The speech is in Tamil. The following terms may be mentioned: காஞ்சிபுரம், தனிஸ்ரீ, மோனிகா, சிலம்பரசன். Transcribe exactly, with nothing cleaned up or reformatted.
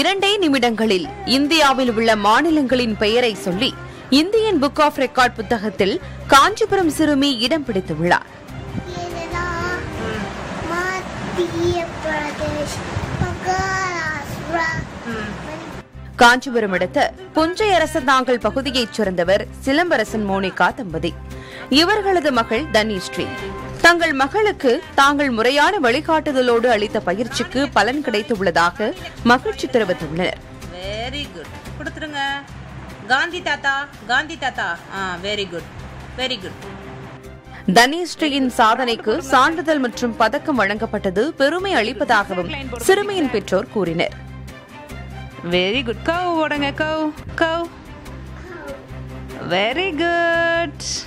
இரண்டே நிமிடங்களில் இந்தியாவில் உள்ள மாநிலங்களின் பெயரை சொல்லி இந்தியன் புக் ஆஃப் ரெக்கார்ட் புத்தகத்தில் காஞ்சிபுரம் சிறுமி இடம் பிடித்துள்ளார். காஞ்சிபுரம் அடுத்த புஞ்சை அரசநாங்கல் பகுதியைச் சேர்ந்தவர் சிலம்பரசன் மோனிகா தம்பதி. இவர்களது மகள் தனிஸ்ரீ. தங்கள் மகளுக்கு தாங்கள் முறையான வழிகாட்டுதலோடு அளித்த பயிற்சிக்கு பலன் கிடைத்துள்ளதாக மகிழ்ச்சி தெரிவித்துள்ளனர். Very good. கொடுத்துருங்க காந்தி தாத்தா, காந்தி தாத்தா. Very good, very good. தனிஸ்ரீயின் சாதனைக்கு சான்றிதழ் மற்றும் பதக்கம் வழங்கப்பட்டது பெருமை அளிப்பதாகவும் சிறுமியின் பெற்றோர் கூறினர். Very good. Cow, what a cow, cow. Very good.